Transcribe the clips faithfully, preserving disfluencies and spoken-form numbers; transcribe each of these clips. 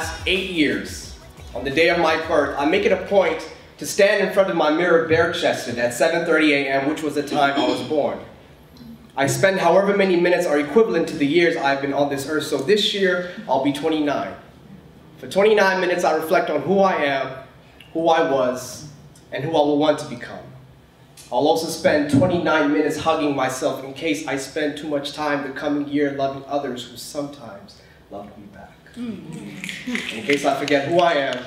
past eight years, on the day of my birth, I make it a point to stand in front of my mirror bare-chested at seven thirty a m, which was the time I was born. I spend however many minutes are equivalent to the years I've been on this earth, so this year I'll be twenty-nine. For twenty-nine minutes I reflect on who I am, who I was, and who I will want to become. I'll also spend twenty-nine minutes hugging myself in case I spend too much time the coming year loving others who sometimes loved me back. Mm-hmm. In case I forget who I am,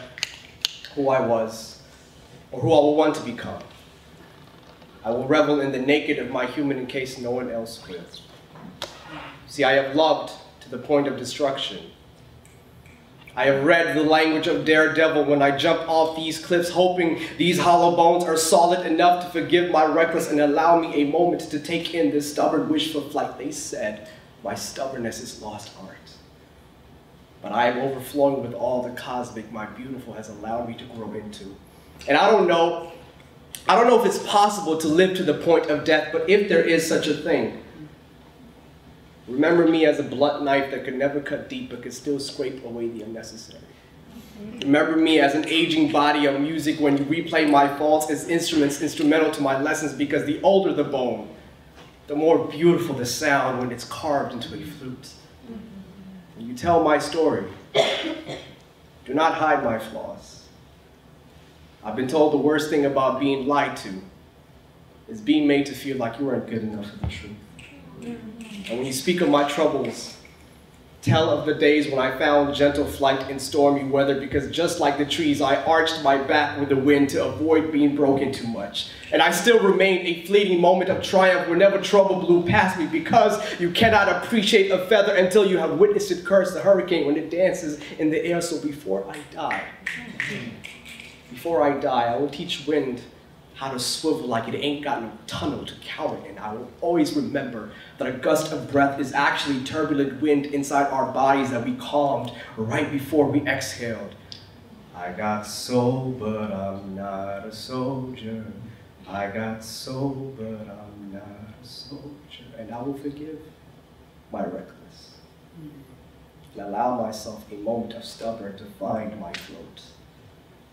who I was, or who I will want to become. I will revel in the naked of my human in case no one else will. See, I have loved to the point of destruction. I have read the language of Daredevil when I jump off these cliffs, hoping these hollow bones are solid enough to forgive my reckless and allow me a moment to take in this stubborn wish for flight. They said, my stubbornness is lost art. But I am overflowing with all the cosmic my beautiful has allowed me to grow into. And I don't know, I don't know if it's possible to live to the point of death, but if there is such a thing, remember me as a blunt knife that could never cut deep but could still scrape away the unnecessary. Remember me as an aging body of music when you replay my faults as instruments instrumental to my lessons, because the older the bone, the more beautiful the sound when it's carved into a flute. When you tell my story, do not hide my flaws. I've been told the worst thing about being lied to is being made to feel like you weren't good enough for the truth. And when you speak of my troubles, tell of the days when I found gentle flight in stormy weather, because just like the trees, I arched my back with the wind to avoid being broken too much. And I still remained a fleeting moment of triumph whenever trouble blew past me, because you cannot appreciate a feather until you have witnessed it curse the hurricane when it dances in the air. So before I die, before I die, I will teach wind how to swivel like it ain't got no tunnel to cower in. I will always remember that a gust of breath is actually turbulent wind inside our bodies that we calmed right before we exhaled. I got soul, but I'm not a soldier. I got soul, but I'm not a soldier. And I will forgive my reckless and allow myself a moment of stubborn to find my float.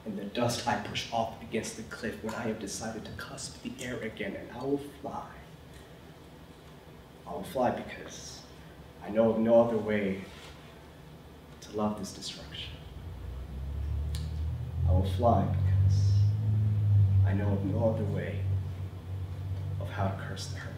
In the dust I push off against the cliff when I have decided to cusp the air again, and I will fly. I will fly because I know of no other way to love this destruction. I will fly because I know of no other way of how to curse the hurt.